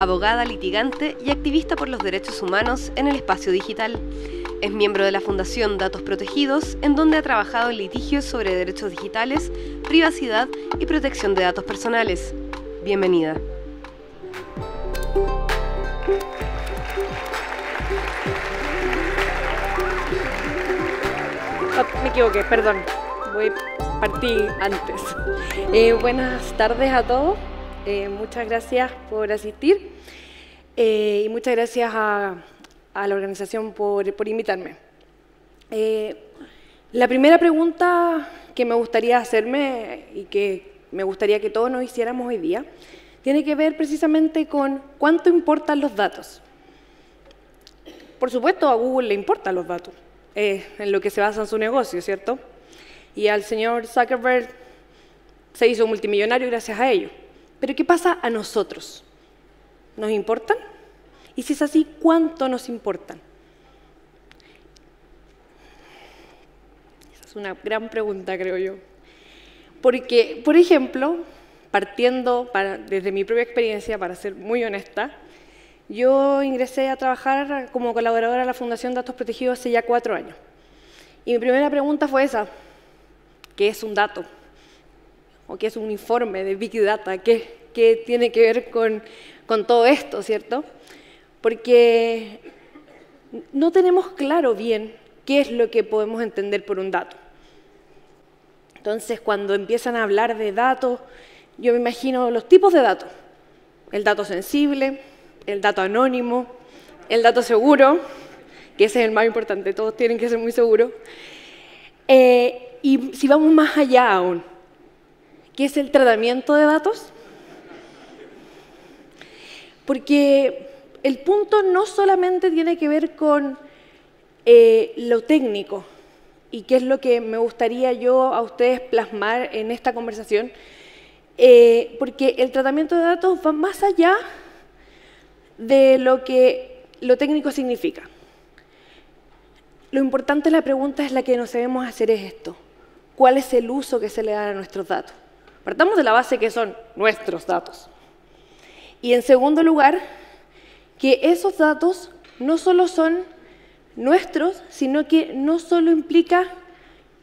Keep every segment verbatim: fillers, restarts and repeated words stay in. Abogada, litigante y activista por los derechos humanos en el espacio digital. Es miembro de la Fundación Datos Protegidos, en donde ha trabajado en litigios sobre derechos digitales, privacidad y protección de datos personales. Bienvenida. Oh, me equivoqué, perdón. Voy a partir antes. Eh, buenas tardes a todos. Eh, muchas gracias por asistir eh, y muchas gracias a, a la organización por, por invitarme. Eh, la primera pregunta que me gustaría hacerme y que me gustaría que todos nos hiciéramos hoy día tiene que ver precisamente con cuánto importan los datos. Por supuesto, a Google le importan los datos, eh, en lo que se basa en su negocio, ¿cierto? Y al señor Zuckerberg se hizo multimillonario gracias a ello. Pero ¿qué pasa a nosotros? ¿Nos importan? Y si es así, ¿cuánto nos importan? Esa es una gran pregunta, creo yo. Porque, por ejemplo, partiendo para, desde mi propia experiencia, para ser muy honesta, yo ingresé a trabajar como colaboradora a la Fundación Datos Protegidos hace ya cuatro años. Y mi primera pregunta fue esa, ¿qué es un dato? ¿O qué es un informe de Big Data? ¿Qué, qué tiene que ver con, con todo esto, cierto? Porque no tenemos claro bien qué es lo que podemos entender por un dato. Entonces, cuando empiezan a hablar de datos, yo me imagino los tipos de datos. El dato sensible, el dato anónimo, el dato seguro, que ese es el más importante, todos tienen que ser muy seguros. Eh, y si vamos más allá aún, ¿qué es el tratamiento de datos? Porque el punto no solamente tiene que ver con eh, lo técnico, y qué es lo que me gustaría yo a ustedes plasmar en esta conversación, eh, porque el tratamiento de datos va más allá de lo que lo técnico significa. Lo importante de la pregunta es la que nos debemos hacer es esto, ¿cuál es el uso que se le da a nuestros datos? Partamos de la base que son nuestros datos. Y en segundo lugar, que esos datos no solo son nuestros, sino que no solo implica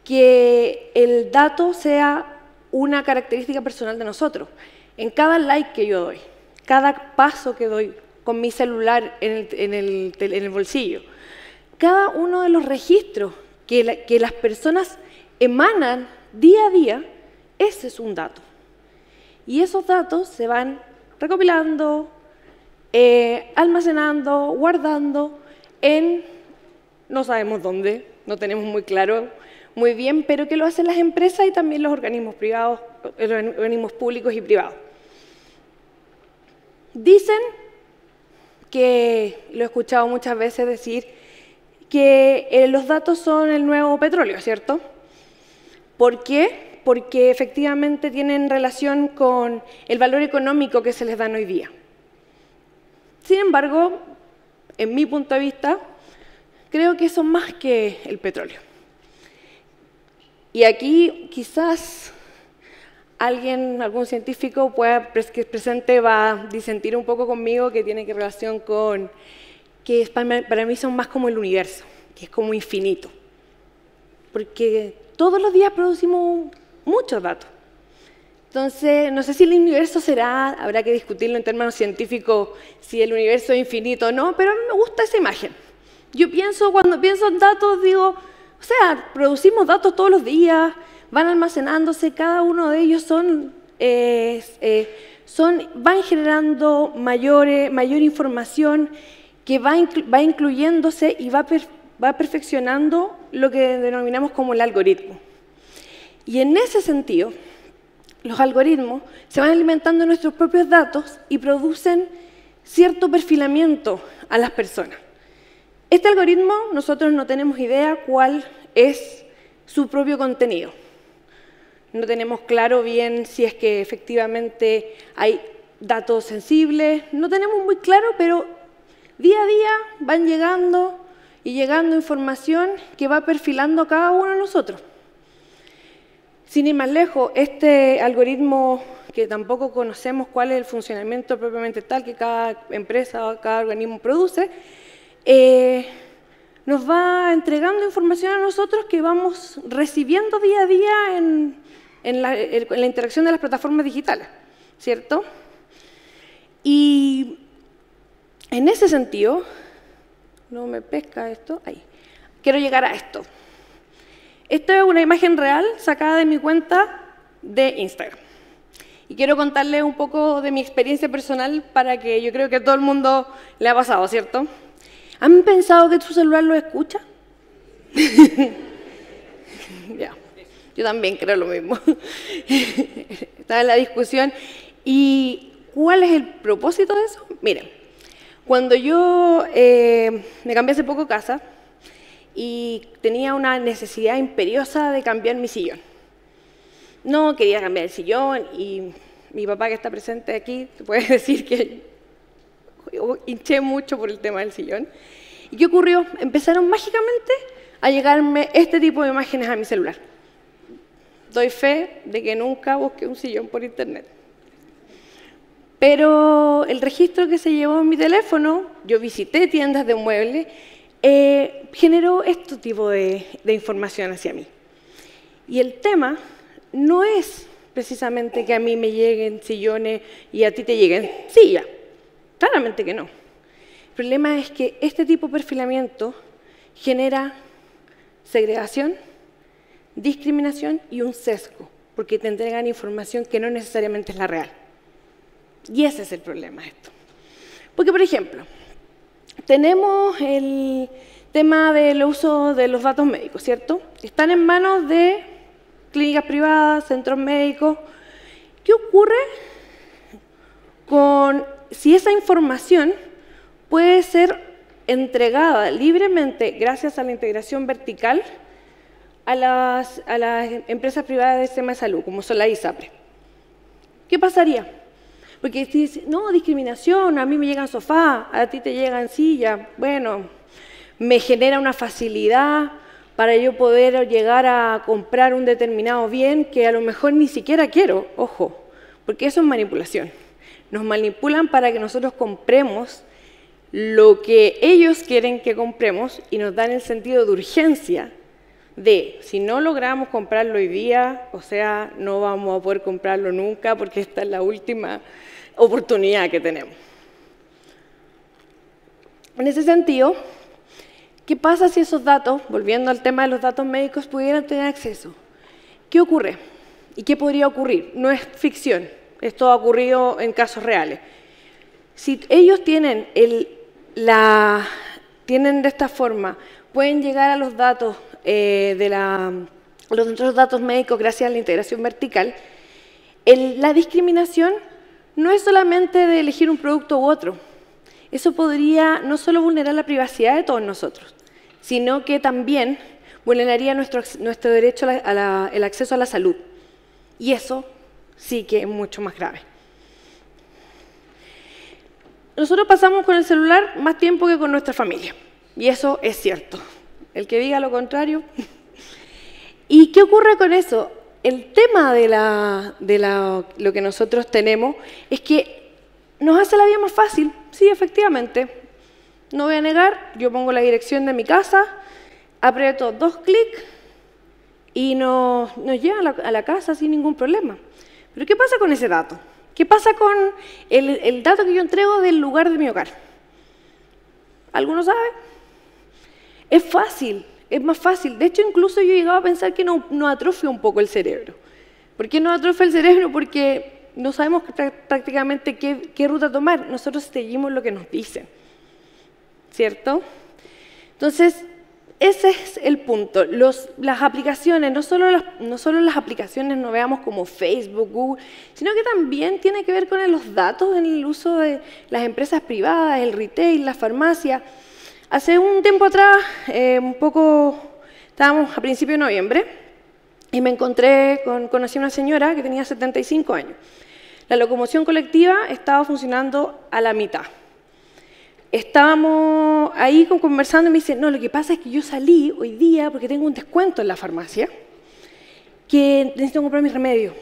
que el dato sea una característica personal de nosotros. En cada like que yo doy, cada paso que doy con mi celular en el, en el, en el bolsillo, cada uno de los registros que, la, que las personas emanan día a día, ese es un dato. Y esos datos se van recopilando, eh, almacenando, guardando en, no sabemos dónde, no tenemos muy claro, muy bien, pero que lo hacen las empresas y también los organismos privados, los organismos públicos y privados. Dicen que, lo he escuchado muchas veces decir, que eh, los datos son el nuevo petróleo, ¿cierto? ¿Por qué? Porque efectivamente tienen relación con el valor económico que se les dan hoy día. Sin embargo, en mi punto de vista, creo que son más que el petróleo. Y aquí quizás alguien, algún científico pueda, que presente va a disentir un poco conmigo, que tiene relación con que para mí son más como el universo, que es como infinito. Porque todos los días producimos muchos datos. Entonces, no sé si el universo será, habrá que discutirlo en términos científicos, si el universo es infinito o no, pero a mí me gusta esa imagen. Yo pienso, cuando pienso en datos, digo, o sea, producimos datos todos los días, van almacenándose, cada uno de ellos son, eh, eh, son, van generando mayor, eh, mayor información que va, inclu va incluyéndose y va, per va perfeccionando lo que denominamos como el algoritmo. Y en ese sentido, los algoritmos se van alimentando de nuestros propios datos y producen cierto perfilamiento a las personas. Este algoritmo, nosotros no tenemos idea cuál es su propio contenido. No tenemos claro bien si es que efectivamente hay datos sensibles, no tenemos muy claro, pero día a día van llegando y llegando información que va perfilando a cada uno de nosotros. Sin ir más lejos, este algoritmo que tampoco conocemos cuál es el funcionamiento propiamente tal que cada empresa o cada organismo produce, eh, nos va entregando información a nosotros que vamos recibiendo día a día en, en, la, en la interacción de las plataformas digitales, ¿cierto? Y en ese sentido, no me pesca esto, ahí, quiero llegar a esto. Esta es una imagen real sacada de mi cuenta de Instagram. Y quiero contarles un poco de mi experiencia personal para que yo creo que a todo el mundo le ha pasado, ¿cierto? ¿Han pensado que tu celular lo escucha? Ya, yo también creo lo mismo. Estaba en la discusión. ¿Y cuál es el propósito de eso? Miren, cuando yo eh, me cambié hace poco casa y tenía una necesidad imperiosa de cambiar mi sillón. No quería cambiar el sillón y mi papá que está presente aquí te puede decir que hinché mucho por el tema del sillón. ¿Y qué ocurrió? Empezaron mágicamente a llegarme este tipo de imágenes a mi celular. Doy fe de que nunca busqué un sillón por internet. Pero el registro que se llevó en mi teléfono, yo visité tiendas de muebles, eh, generó este tipo de, de información hacia mí. Y el tema no es precisamente que a mí me lleguen sillones y a ti te lleguen sillas. Claramente que no. El problema es que este tipo de perfilamiento genera segregación, discriminación y un sesgo, porque te entregan información que no necesariamente es la real. Y ese es el problema de esto. Porque, por ejemplo, tenemos el tema del uso de los datos médicos, ¿cierto? Están en manos de clínicas privadas, centros médicos. ¿Qué ocurre con si esa información puede ser entregada libremente gracias a la integración vertical a las, a las empresas privadas del sistema de salud, como son la ISAPRE? ¿Qué pasaría? Porque si dice, no, discriminación, a mí me llegan sofá, a ti te llegan silla, bueno, me genera una facilidad para yo poder llegar a comprar un determinado bien que a lo mejor ni siquiera quiero, ojo, porque eso es manipulación. Nos manipulan para que nosotros compremos lo que ellos quieren que compremos y nos dan el sentido de urgencia de si no logramos comprarlo hoy día, o sea, no vamos a poder comprarlo nunca porque esta es la última oportunidad que tenemos. En ese sentido, ¿qué pasa si esos datos, volviendo al tema de los datos médicos, pudieran tener acceso? ¿Qué ocurre? ¿Y qué podría ocurrir? No es ficción, esto ha ocurrido en casos reales. Si ellos tienen, el, la, tienen de esta forma, pueden llegar a los datos eh, de la, los otros datos médicos gracias a la integración vertical, el, la discriminación no es solamente de elegir un producto u otro. Eso podría no solo vulnerar la privacidad de todos nosotros, sino que también vulneraría nuestro, nuestro derecho al acceso a la salud. Y eso sí que es mucho más grave. Nosotros pasamos con el celular más tiempo que con nuestra familia. Y eso es cierto. El que diga lo contrario. ¿Y qué ocurre con eso? El tema de, la, de la, lo que nosotros tenemos es que nos hace la vida más fácil. Sí, efectivamente. No voy a negar, yo pongo la dirección de mi casa, aprieto dos clics y nos, nos lleva a la, a la casa sin ningún problema. Pero ¿qué pasa con ese dato? ¿Qué pasa con el, el dato que yo entrego del lugar de mi hogar? ¿Alguno sabe? Es fácil, es más fácil. De hecho, incluso yo he llegado a pensar que nos no atrofia un poco el cerebro. ¿Por qué nos atrofia el cerebro? Porque no sabemos prácticamente qué, qué ruta tomar. Nosotros seguimos lo que nos dicen, ¿cierto? Entonces, ese es el punto. Los, las aplicaciones, no solo las, no solo las aplicaciones no veamos como Facebook, Google, sino que también tiene que ver con los datos en el uso de las empresas privadas, el retail, la farmacia. Hace un tiempo atrás, eh, un poco, estábamos a principios de noviembre, y me encontré, con, conocí a una señora que tenía setenta y cinco años. La locomoción colectiva estaba funcionando a la mitad. Estábamos ahí conversando y me dice, no, lo que pasa es que yo salí hoy día porque tengo un descuento en la farmacia que necesito comprar mis remedios.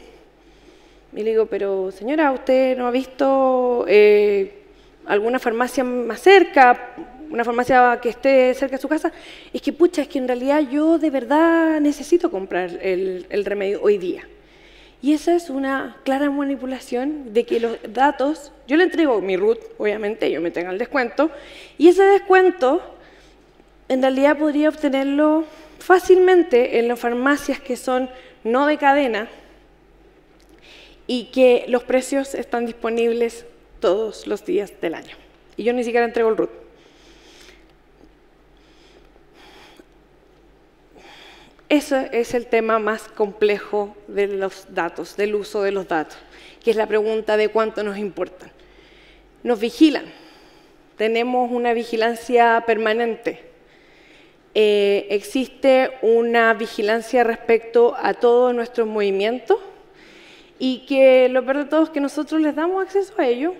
Y le digo, pero señora, ¿usted no ha visto eh, alguna farmacia más cerca, una farmacia que esté cerca de su casa? Es que, pucha, es que en realidad yo de verdad necesito comprar el, el remedio hoy día. Y esa es una clara manipulación de que los datos, yo le entrego mi root, obviamente, ellos me tengan el descuento, y ese descuento en realidad podría obtenerlo fácilmente en las farmacias que son no de cadena y que los precios están disponibles todos los días del año. Y yo ni siquiera entrego el root. Ese es el tema más complejo de los datos, del uso de los datos, que es la pregunta de cuánto nos importan. Nos vigilan. Tenemos una vigilancia permanente. Eh, existe una vigilancia respecto a todos nuestros movimientos y que lo peor de todo es que nosotros les damos acceso a ello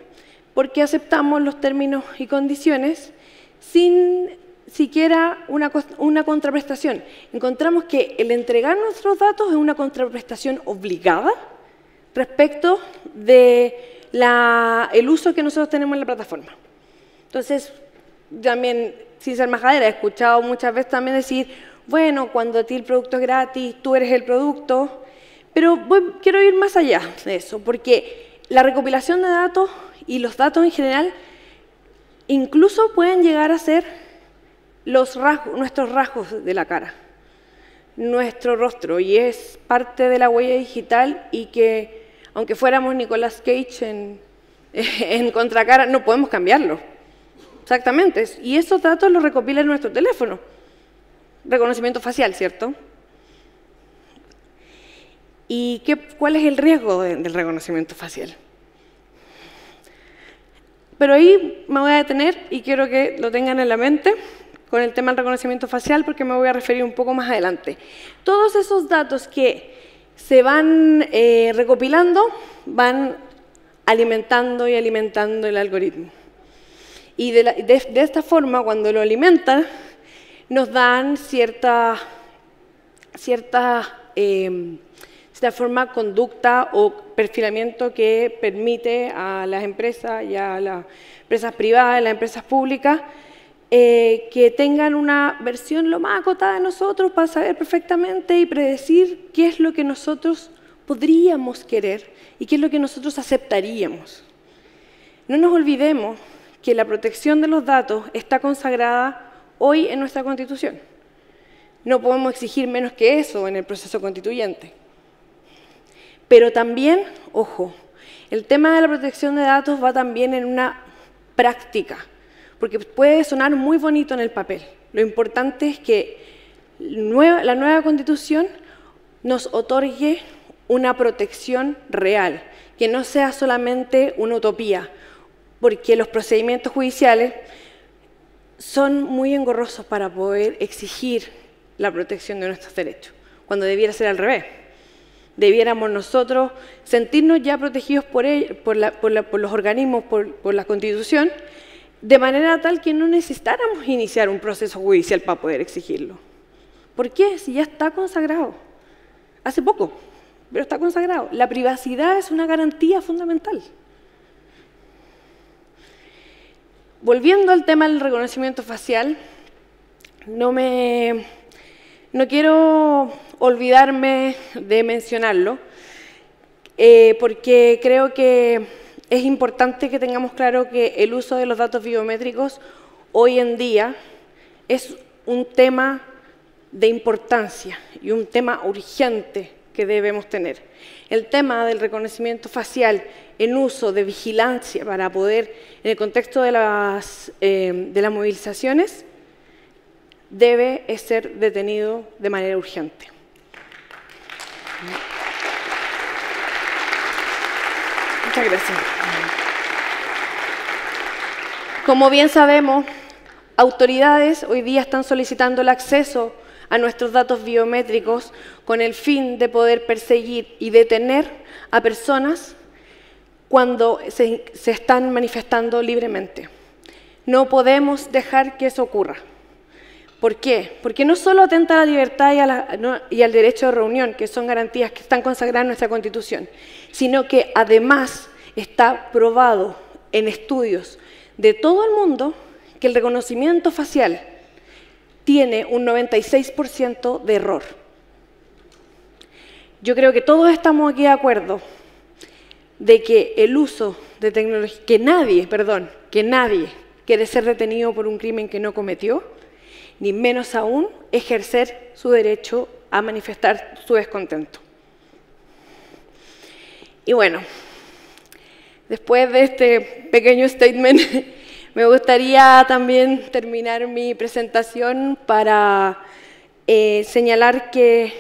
porque aceptamos los términos y condiciones sin siquiera una, una contraprestación. Encontramos que el entregar nuestros datos es una contraprestación obligada respecto de la, el uso que nosotros tenemos en la plataforma. Entonces, también, sin ser majadera, he escuchado muchas veces también decir, bueno, cuando a ti el producto es gratis, tú eres el producto, pero voy, quiero ir más allá de eso, porque la recopilación de datos y los datos en general incluso pueden llegar a ser Los rasgos, nuestros rasgos de la cara, nuestro rostro, y es parte de la huella digital y que, aunque fuéramos Nicolás Cage en, en contracara, no podemos cambiarlo. Exactamente. Y esos datos los recopila en nuestro teléfono. Reconocimiento facial, ¿cierto? ¿Y qué, cuál es el riesgo de, del reconocimiento facial? Pero ahí me voy a detener y quiero que lo tengan en la mente con el tema del reconocimiento facial, porque me voy a referir un poco más adelante. Todos esos datos que se van eh, recopilando van alimentando y alimentando el algoritmo. Y de, la, de, de esta forma, cuando lo alimentan, nos dan cierta, cierta, eh, cierta forma, conducta o perfilamiento que permite a las empresas y a las empresas privadas, a las empresas públicas, Eh, que tengan una versión lo más acotada de nosotros para saber perfectamente y predecir qué es lo que nosotros podríamos querer y qué es lo que nosotros aceptaríamos. No nos olvidemos que la protección de los datos está consagrada hoy en nuestra Constitución. No podemos exigir menos que eso en el proceso constituyente. Pero también, ojo, el tema de la protección de datos va también en una práctica, porque puede sonar muy bonito en el papel. Lo importante es que la nueva Constitución nos otorgue una protección real, que no sea solamente una utopía, porque los procedimientos judiciales son muy engorrosos para poder exigir la protección de nuestros derechos, cuando debiera ser al revés. Debiéramos nosotros sentirnos ya protegidos por, ellos, por, la, por, la, por los organismos, por, por la Constitución, de manera tal que no necesitáramos iniciar un proceso judicial para poder exigirlo. ¿Por qué? Si ya está consagrado. Hace poco, pero está consagrado. La privacidad es una garantía fundamental. Volviendo al tema del reconocimiento facial, no me, no quiero olvidarme de mencionarlo, eh, porque creo que es importante que tengamos claro que el uso de los datos biométricos hoy en día es un tema de importancia y un tema urgente que debemos tener. El tema del reconocimiento facial en uso de vigilancia para poder, en el contexto de las, eh, de las movilizaciones, debe ser detenido de manera urgente. Muchas gracias. Como bien sabemos, autoridades hoy día están solicitando el acceso a nuestros datos biométricos con el fin de poder perseguir y detener a personas cuando se, se están manifestando libremente. No podemos dejar que eso ocurra. ¿Por qué? Porque no solo atenta a la libertad y, a la, no, y al derecho de reunión, que son garantías que están consagradas en nuestra Constitución, sino que además está probado en estudios de todo el mundo que el reconocimiento facial tiene un noventa y seis por ciento de error. Yo creo que todos estamos aquí de acuerdo de que el uso de tecnología, que nadie, perdón, que nadie quiere ser detenido por un crimen que no cometió, ni menos aún ejercer su derecho a manifestar su descontento. Y bueno, después de este pequeño statement, me gustaría también terminar mi presentación para eh, señalar que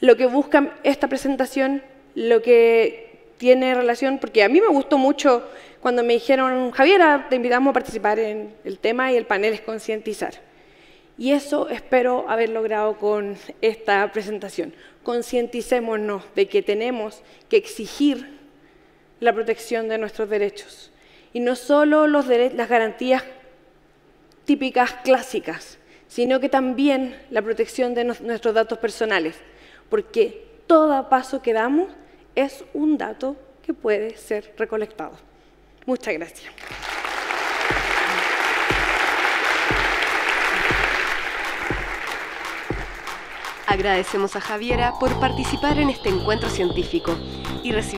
lo que busca esta presentación, lo que tiene relación, porque a mí me gustó mucho cuando me dijeron, Javiera, te invitamos a participar en el tema y el panel es concientizar. Y eso espero haber logrado con esta presentación. Concienticémonos de que tenemos que exigir la protección de nuestros derechos. Y no solo los las garantías típicas clásicas, sino que también la protección de no nuestros datos personales. Porque todo paso que damos es un dato que puede ser recolectado. Muchas gracias. Agradecemos a Javiera por participar en este encuentro científico y recibir